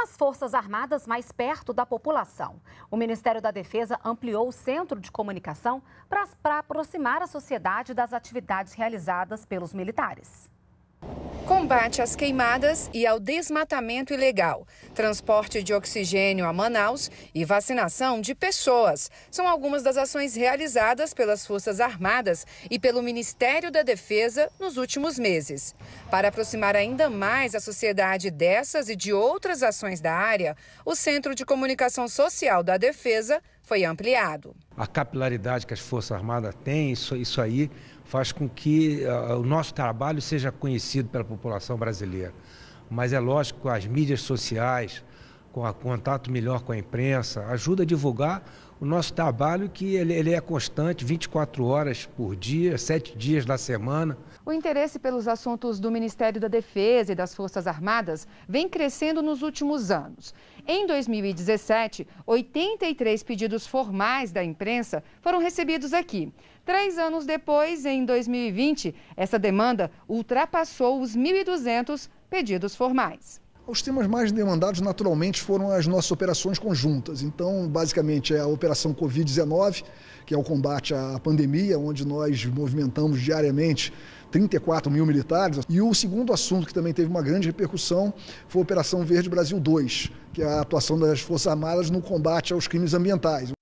as Forças Armadas mais perto da população. O Ministério da Defesa ampliou o Centro de Comunicação para aproximar a sociedade das atividades realizadas pelos militares. Combate às queimadas e ao desmatamento ilegal, transporte de oxigênio a Manaus e vacinação de pessoas são algumas das ações realizadas pelas Forças Armadas e pelo Ministério da Defesa nos últimos meses. Para aproximar ainda mais a sociedade dessas e de outras ações da área, o Centro de Comunicação Social da Defesa foi ampliado. A capilaridade que as Forças Armadas têm, isso aí faz com que o nosso trabalho seja conhecido pela população brasileira. Mas é lógico, com as mídias sociais, com o contato melhor com a imprensa, ajuda a divulgar o nosso trabalho, que ele é constante, 24 horas por dia, 7 dias da semana. O interesse pelos assuntos do Ministério da Defesa e das Forças Armadas vem crescendo nos últimos anos. Em 2017, 83 pedidos formais da imprensa foram recebidos aqui. 3 anos depois, em 2020, essa demanda ultrapassou os 1.200 pedidos formais. Os temas mais demandados, naturalmente, foram as nossas operações conjuntas. Então, basicamente, é a Operação Covid-19, que é o combate à pandemia, onde nós movimentamos diariamente 34 mil militares. E o segundo assunto, que também teve uma grande repercussão, foi a Operação Verde Brasil 2, que é a atuação das Forças Armadas no combate aos crimes ambientais.